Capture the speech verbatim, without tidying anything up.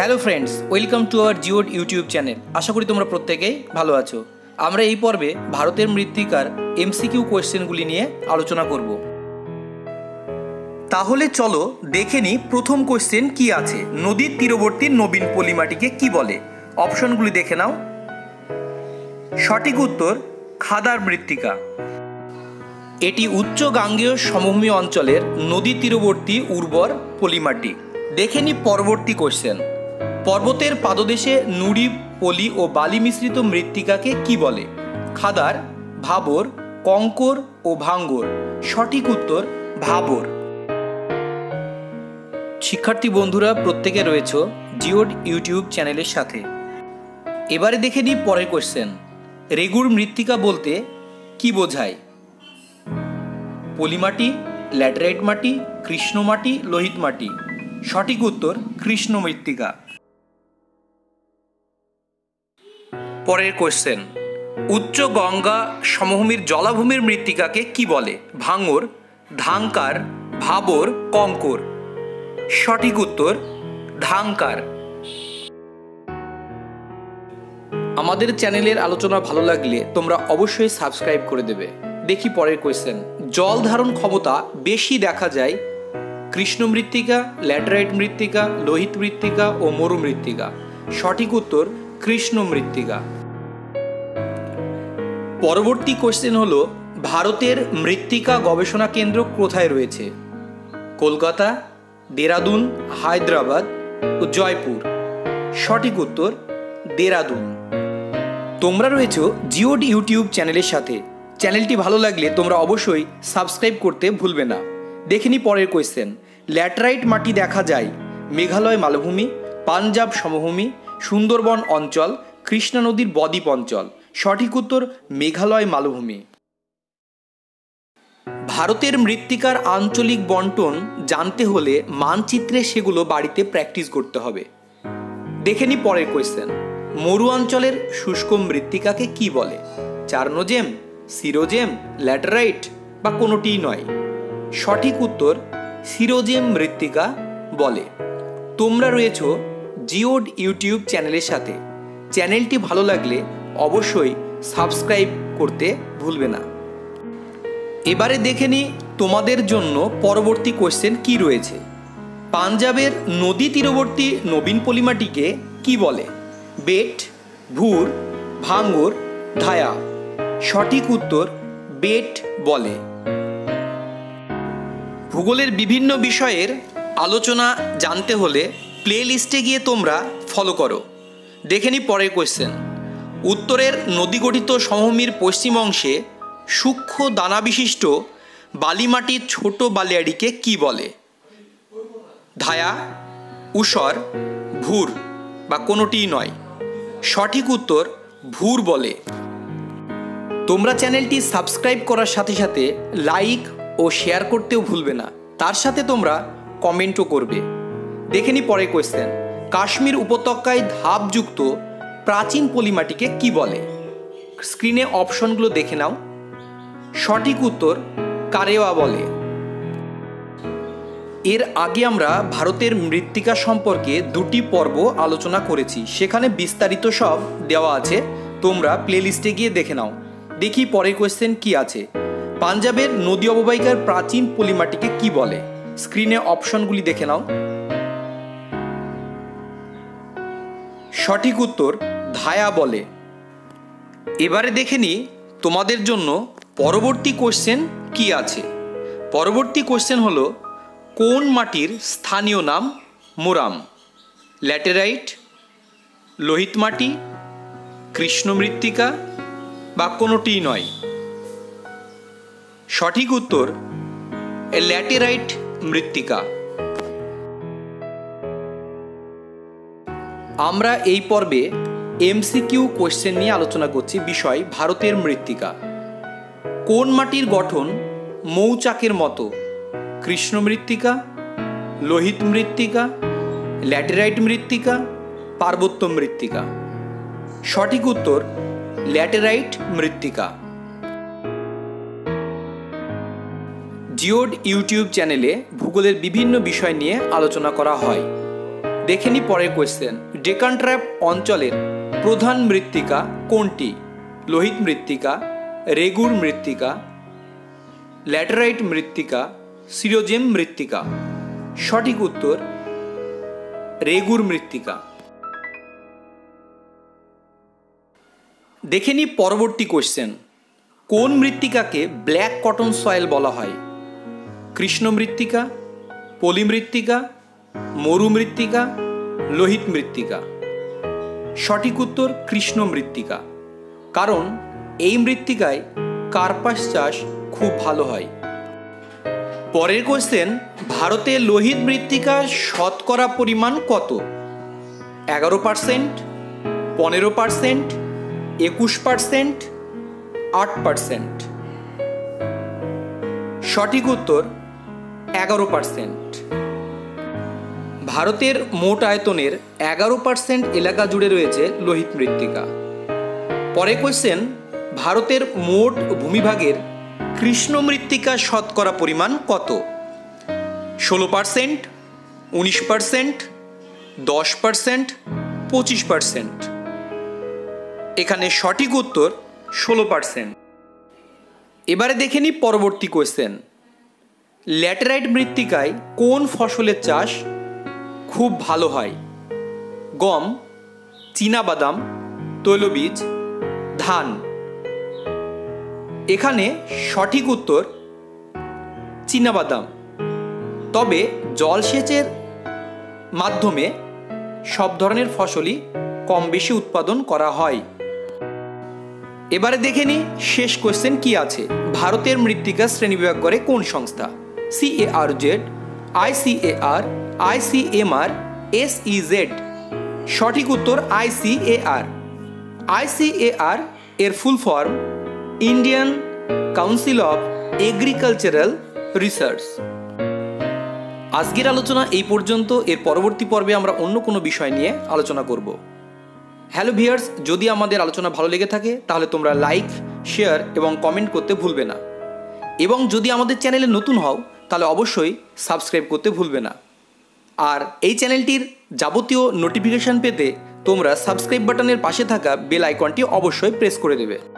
Hello friends, welcome to our জিওড YouTube channel. আশা করি তোমরা প্রত্যেকেই ভালো আছো। আমরা এই পর্বে ভারতের মৃত্তিকার এমসিকিউ কোয়েশ্চেনগুলি নিয়ে আলোচনা করব। তাহলে চলো দেখে নিই প্রথম কোয়েশ্চেন কি আছে। নদীর তীরবর্তী নবীন পলিমাটিকে কি বলে? অপশনগুলি দেখে নাও। সঠিক উত্তর খাদার মৃত্তিকা। এটি উচ্চ গাঙ্গেয় সমভূমি অঞ্চলের নদী তীরবর্তী উর্বর পলিমাটি। দেখে নিই পরবর্তী কোয়েশ্চেন। পর্বতের পাদদেশে নুড়ি, পলি ও বালি মিশ্রিত মৃত্তিকাকে কি বলে? খাদার, ভাবর, কঙ্কর ও ভাঙ্গর। সঠিক উত্তর ভাবর। শিক্ষার্থী বন্ধুরা, প্রত্যেকে রয়েছে জিওড ইউটিউব চ্যানেলের সাথে। এবারে দেখে নিই পরের কোয়েশ্চেন। রেগুড় মৃত্তিকা বলতে কি বোঝায়? পলিমাটি, ল্যাটেরাইট মাটি, কৃষ্ণ মাটি, লোহিত মাটি। সঠিক উত্তর কৃষ্ণ মৃত্তিকা। পরের কোয়েশ্চেন। উচ্চ গঙ্গা সমভূমির জলাভূমির মৃত্তিকাকে কি বলে? ভাঙর, ধাঙ্কার, ভাবর, কঙ্কর। সঠিক উত্তর ধাঙ্কার। আমাদের চ্যানেলের আলোচনা ভালো লাগলে তোমরা অবশ্যই সাবস্ক্রাইব করে দেবে। দেখি পরের কোয়েশ্চেন। জল ধারণ ক্ষমতা বেশি দেখা যায় কৃষ্ণ মৃত্তিকা, ল্যাটেরাইট মৃত্তিকা, লোহিত মৃত্তিকা ও মরু মৃত্তিকা। সঠিক উত্তর কৃষ্ণ মৃত্তিকা। পরবর্তী কোয়েশ্চেন হলো, ভারতের মৃত্তিকা গবেষণা কেন্দ্র কোথায় রয়েছে? কলকাতা, দেরাদুন, হায়দ্রাবাদ ও জয়পুর। সঠিক উত্তর দেরাদুন। তোমরা রয়েছো জিওড ইউটিউব চ্যানেলের সাথে। চ্যানেলটি ভালো লাগলে তোমরা অবশ্যই সাবস্ক্রাইব করতে ভুলবে না। দেখে নিই পরের কোয়েশ্চেন। ল্যাটেরাইট মাটি দেখা যায় মেঘালয় মালভূমি, পাঞ্জাব সমভূমি, সুন্দরবন অঞ্চল, কৃষ্ণা নদীর বদ্বীপ অঞ্চল। সঠিক উত্তর মেঘালয় মালভূমি। ভারতের মৃত্তিকার আঞ্চলিক বন্টন জানতে হলে মানচিত্রে সেগুলো বাড়িতে প্র্যাকটিস করতে হবে। দেখে নিই পরের কোয়েশ্চেন। মরু অঞ্চলের শুষ্ক মৃত্তিকাকে কি বলে? চার্নোজেম, সিরোজেম, ল্যাটেরাইট বা কোনোটিই নয়। সঠিক উত্তর সিরোজেম মৃত্তিকা বলে। তোমরা রয়েছো জিওড ইউটিউব চ্যানেলের সাথে। চ্যানেলটি ভালো লাগলে অবশ্যই সাবস্ক্রাইব করতে ভুলবে না। এবারে দেখে নিই তোমাদের জন্য পরবর্তী কোয়েশ্চেন কি রয়েছে। পাঞ্জাবের নদী তীরবর্তী নবীন পলিমাটিকে কি বলে? বেট, ভুর, ভাঙ্গর, ধায়া। সঠিক উত্তর বেট বলে। ভূগোলের বিভিন্ন বিষয়ের আলোচনা জানতে হলে প্লে লিস্টে গিয়ে তোমরা ফলো করো। দেখে নিই পরের কোয়েশ্চেন। উত্তরের নদী গঠিত সমভূমির পশ্চিম অংশে সূক্ষ্ম দানা বিশিষ্ট বালিমাটির ছোট বালিয়াড়িকে কি বলে? ধায়া, উসর, ভুর বা কোনোটিই নয়। সঠিক উত্তর ভুর বলে। তোমরা চ্যানেলটি সাবস্ক্রাইব করার সাথে সাথে লাইক ও শেয়ার করতেও ভুলবে না। তার সাথে তোমরা কমেন্টও করবে। দেখে নিই পরের কোয়েশ্চেন। কাশ্মীর উপত্যকায় ধাপযুক্ত প্রাচীন পলিমাটিকে কি বলে? স্ক্রিনে অপশনগুলো দেখে নাও। সঠিক উত্তর কারেওয়া বলে। এর আগে আমরা ভারতের মৃত্তিকা সম্পর্কে দুটি পর্ব আলোচনা করেছি, সেখানে বিস্তারিত সব দেওয়া আছে। তোমরা প্লেলিস্টে গিয়ে দেখে নাও। দেখি পরের কোয়েশ্চেন কি আছে। পাঞ্জাবের নদী অববাহিকার প্রাচীন পলিমাটিকে কি বলে? স্ক্রিনে অপশনগুলি দেখে নাও। সঠিক উত্তর ধায়া বলে। এবারে দেখে নিই তোমাদের জন্য পরবর্তী কোশ্চেন কি আছে। পরবর্তী কোশ্চেন হলো, কোন মাটির স্থানীয় নাম মোরাম? ল্যাটেরাইট, লোহিত মাটি, কৃষ্ণ মৃত্তিকা বা কোনোটিই নয়। সঠিক উত্তর ল্যাটেরাইট মৃত্তিকা। আমরা এই পর্বে এমসিকিউ কোয়েশ্চেন নিয়ে আলোচনা করছি। বিষয় ভারতের মৃত্তিকা। কোন মাটির গঠন মৌচাকের মতো? কৃষ্ণ মৃত্তিকা, লোহিত মৃত্তিকা, ল্যাটেরাইট মৃত্তিকা, পার্বত্য মৃত্তিকা। সঠিক উত্তর ল্যাটেরাইট মৃত্তিকা। জিওড ইউটিউব চ্যানেলে ভূগোলের বিভিন্ন বিষয় নিয়ে আলোচনা করা হয়। देखे नी परेर क्वेश्चन डेकान ट्रैप अंचलेर प्रधान मृत्तिका कोनटी लोहित मृत्तिका रेगुर मृत्तिका लैटेराइट मृत्तिका सिरोजेम मृत्तिका सठिक उत्तर रेगुर मृत्तिका। देखे नी परवर्ती क्वेश्चन कौन मृत्तिका के ब्लैक कटन सयल बला हय कृष्ण मृत्तिका पलि मृत्तिका मरु मृत्तिका लोहित मृत्तिका सठिक उत्तर कृष्ण मृत्तिका कारण এই মৃত্তিকায় কার্পাস চাষ খুব ভালো হয়। পরের কোশ্চেন ভারতে লোহিত মৃত্তিকা শতকরা পরিমাণ কত এগারো পার্সেন্ট পনেরো পার্সেন্ট একুশ পার্সেন্ট আট পার্সেন্ট সঠিক উত্তর এগারো পার্সেন্ট। ভারতের মোট আয়তনের এগারো পার্সেন্ট এলাকা জুড়ে রয়েছে লোহিত মৃত্তিকা। পরের কোশ্চেন ভারতের মোট ভূমিভাগের কৃষ্ণ মৃত্তিকা শতকরা পরিমাণ কত ষোলো পার্সেন্ট উনিশ পার্সেন্ট দশ পার্সেন্ট পঁচিশ পার্সেন্ট এখানে সঠিক উত্তর ষোলো পার্সেন্ট। এবারে দেখে নিই পরবর্তী কোয়েশ্চেন ল্যাটেরাইট মৃত্তিকায় কোন ফসলের চাষ খুব ভালো হয় গম চীনাবাদাম তৈলবীজ ধান এখানে সঠিক উত্তর চীনাবাদাম। তবে জলসেচের মাধ্যমে সব ধরনের ফসলই কম বেশি উৎপাদন করা হয়। এবারে দেখে নিই শেষ কোশ্চেন কি আছে ভারতের মৃত্তিকা শ্রেণীবিভাগ করে কোন সংস্থা সিএআরজেড আইসিএআর আইসিএমআর এসইজেড সঠিক উত্তর আইসিএআর। আইসিএআর এর full form Indian council of Agricultural Research. आजकेर आलोचना एई पर्यन्त एर परवर्ती पर्वे आमरा अन्य कोनो विषय निये आलोचना करब। हेलो भिउयार्स जदि आमादेर आलोचना भालो लेगे थाके ताहले तोमरा लाइक शेयर एबं कमेंट करते भूलबे ना एबं जदि आमादेर चैनेले नतून हओ ताहले अवश्यई सबस्क्राइब करते भूलबे ना आर एई चैनेलटिर जाबतीय नोटिफिकेशन पेते तोमरा सबस्क्राइब बाटनेर पाशे थाका बेल आइकनटी अवश्यई प्रेस करे देबे।